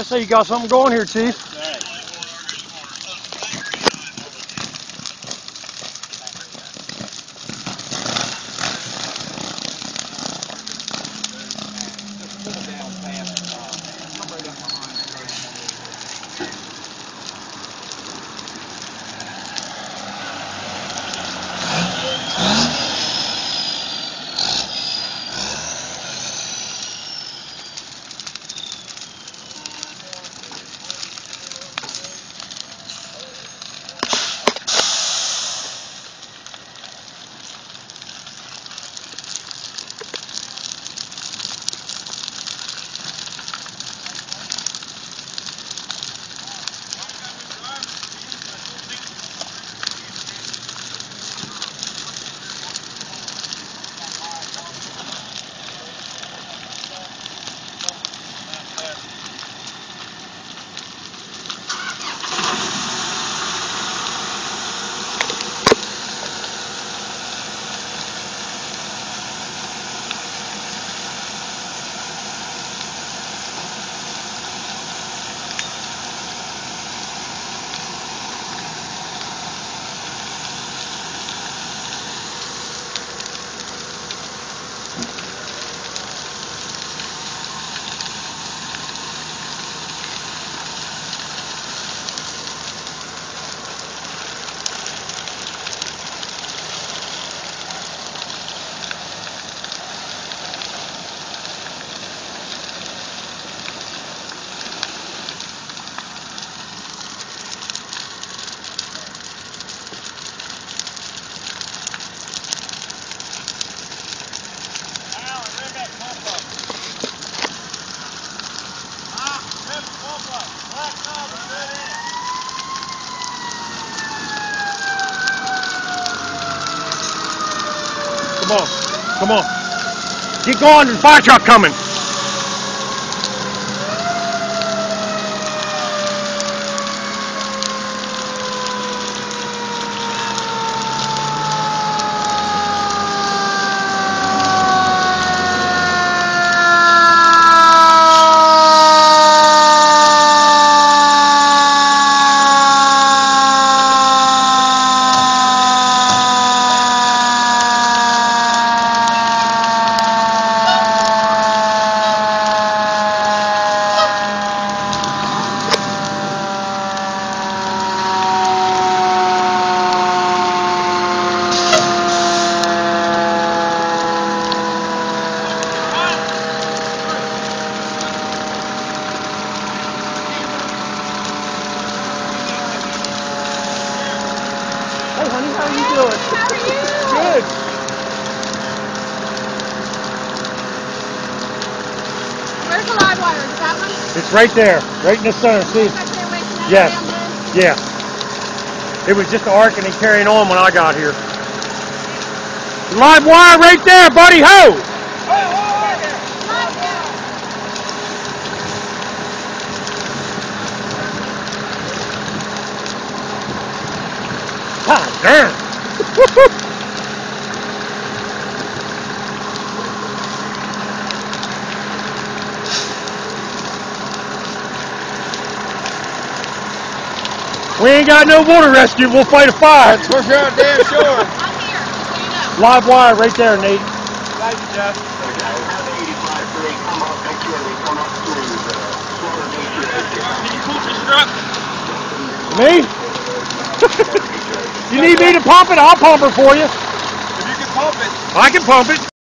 I say you got something going here, Chief. Come on, come on. Get going, there's a fire truck coming. It's right there, right in the center. See? Yes. Yeah. It was just arcing and carrying on when I got here. Live wire right there, buddy. Ho! God damn. We ain't got no water rescue, we'll fight a fire. We're sure, damn sure. I'm here, you know. Live wire right there, Nate. Thank you, Jeff. Can you pull this up? Me? You need me to pump it? I'll pump it for you. If you can pump it. I can pump it.